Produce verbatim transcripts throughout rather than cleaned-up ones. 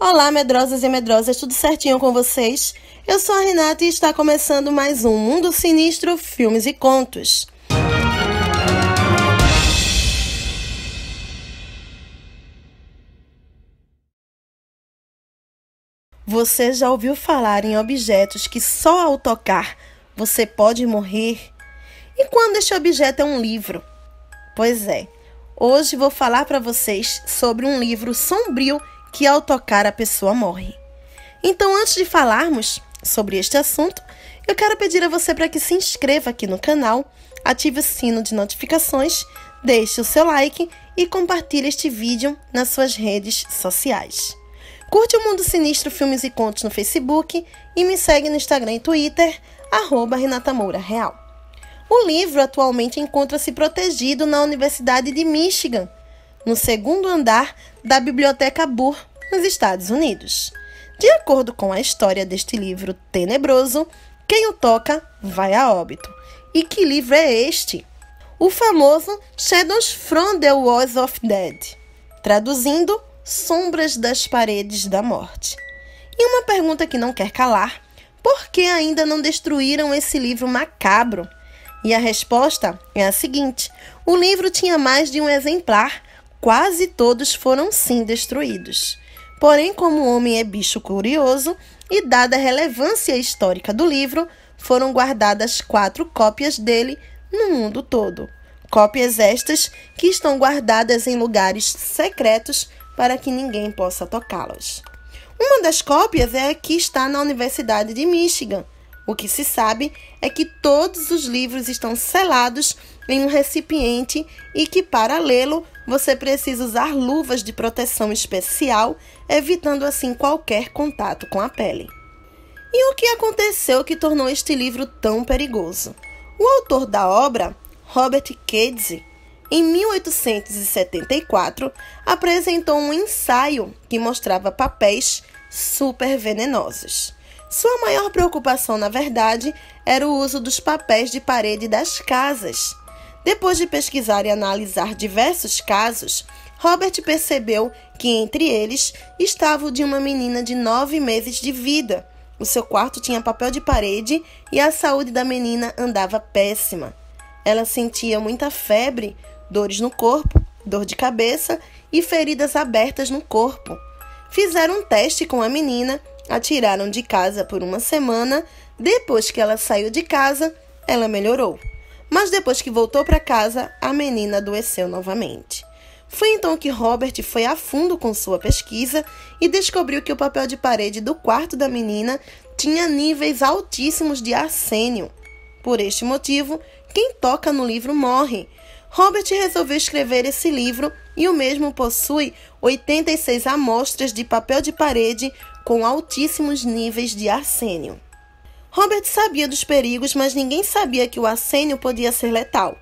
Olá, medrosas e medrosas, tudo certinho com vocês? Eu sou a Renata e está começando mais um Mundo Sinistro Filmes e Contos. Você já ouviu falar em objetos que só ao tocar você pode morrer? E quando este objeto é um livro? Pois é, hoje vou falar para vocês sobre um livro sombrio que ao tocar a pessoa morre. Então, antes de falarmos sobre este assunto, eu quero pedir a você para que se inscreva aqui no canal, ative o sino de notificações, deixe o seu like e compartilhe este vídeo nas suas redes sociais. Curte o Mundo Sinistro Filmes e Contos no Facebook e me segue no Instagram e Twitter, arroba Renata Moura Real. O livro atualmente encontra-se protegido na Universidade de Michigan, no segundo andar da Biblioteca Burr, nos Estados Unidos. De acordo com a história deste livro tenebroso, quem o toca vai a óbito. E que livro é este? O famoso Shadows from the Walls of Death, traduzindo, Sombras das Paredes da Morte. E uma pergunta que não quer calar, por que ainda não destruíram esse livro macabro? E a resposta é a seguinte, o livro tinha mais de um exemplar, quase todos foram sim destruídos. Porém, como o homem é bicho curioso, e dada a relevância histórica do livro, foram guardadas quatro cópias dele no mundo todo. Cópias estas que estão guardadas em lugares secretos para que ninguém possa tocá-las. Uma das cópias é a que está na Universidade de Michigan. O que se sabe é que todos os livros estão selados em um recipiente e que, para lê-lo, você precisa usar luvas de proteção especial, evitando assim qualquer contato com a pele. E o que aconteceu que tornou este livro tão perigoso? O autor da obra, Robert Kedzie, em mil oitocentos e setenta e quatro, apresentou um ensaio que mostrava papéis super venenosos. Sua maior preocupação, na verdade, era o uso dos papéis de parede das casas. Depois de pesquisar e analisar diversos casos, Robert percebeu que entre eles estava o de uma menina de nove meses de vida. O seu quarto tinha papel de parede e a saúde da menina andava péssima. Ela sentia muita febre, dores no corpo, dor de cabeça e feridas abertas no corpo. Fizeram um teste com a menina, a tiraram de casa por uma semana. Depois que ela saiu de casa, ela melhorou. Mas depois que voltou para casa, a menina adoeceu novamente. Foi então que Robert foi a fundo com sua pesquisa e descobriu que o papel de parede do quarto da menina tinha níveis altíssimos de arsênio. Por este motivo, quem toca no livro morre. Robert resolveu escrever esse livro e o mesmo possui oitenta e seis amostras de papel de parede com altíssimos níveis de arsênio. Robert sabia dos perigos, mas ninguém sabia que o arsênio podia ser letal.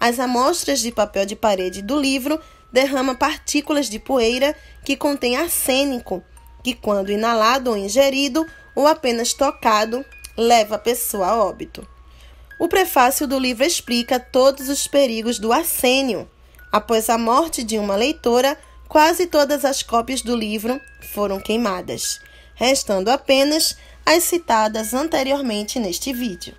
As amostras de papel de parede do livro derramam partículas de poeira que contém arsênico, que quando inalado ou ingerido, ou apenas tocado, leva a pessoa a óbito. O prefácio do livro explica todos os perigos do arsênio. Após a morte de uma leitora, quase todas as cópias do livro foram queimadas, restando apenas as citadas anteriormente neste vídeo.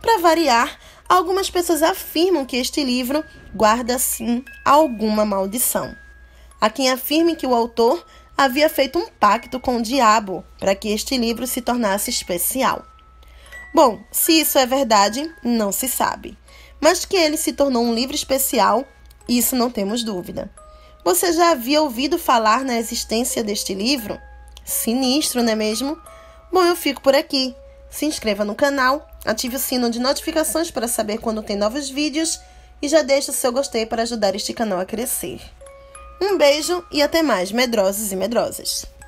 Para variar, algumas pessoas afirmam que este livro guarda, sim, alguma maldição. Há quem afirme que o autor havia feito um pacto com o diabo para que este livro se tornasse especial. Bom, se isso é verdade, não se sabe. Mas que ele se tornou um livro especial, isso não temos dúvida. Você já havia ouvido falar na existência deste livro? Sinistro, não é mesmo? Bom, eu fico por aqui. Se inscreva no canal, ative o sino de notificações para saber quando tem novos vídeos e já deixe o seu gostei para ajudar este canal a crescer. Um beijo e até mais, medrosos e medrosas!